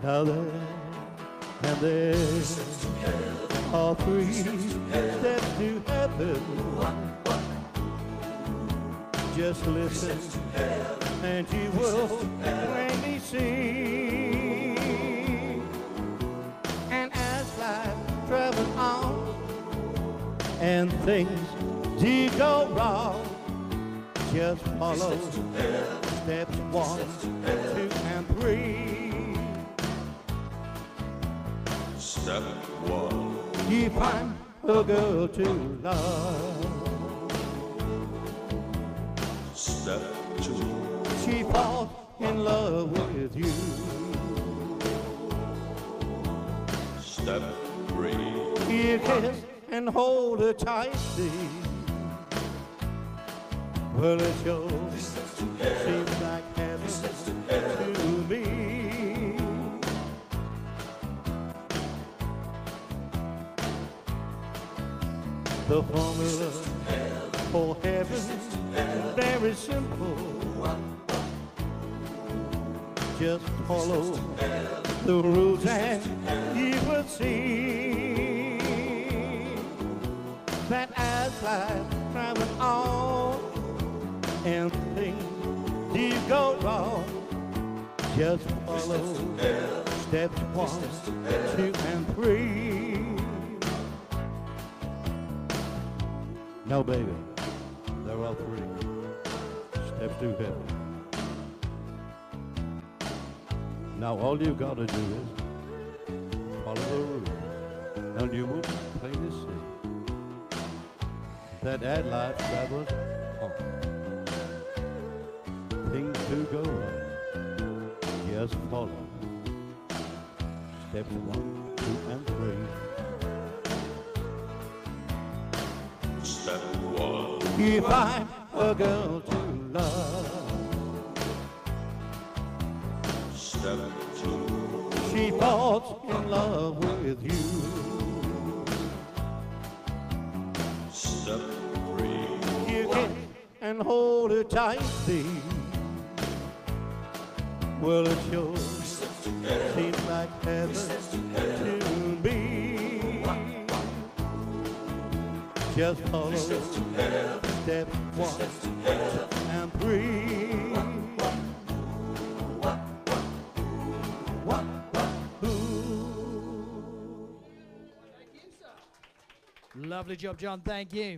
color, and this all three steps to heaven. Just listen, and you will plainly see. And as life travels on, and things do go wrong, just follow steps 1, 2, and 3. Step 1. You find a girl to love. Step 2. She falls in love with you. Step 3. You kiss and hold her tightly. Well, it sure seems like heaven to me. The formula for heaven is very simple. Just follow the rules and you will see that as life travels on, and things do go wrong, just follow steps 1, 2, and 3. No, baby, there are 3 steps to heaven. Now all you've got to do is follow the rule, and you will plainly see that as life travels on, things to go wrong. Just follow steps 1, 2, and 3. Step 1. You find a girl to love. Step 2. She falls in love with you. Step 3. You kiss and hold her tightly. Well, it sure seems like heaven to me. Just follow step 1 and 3. Lovely job, John. Thank you.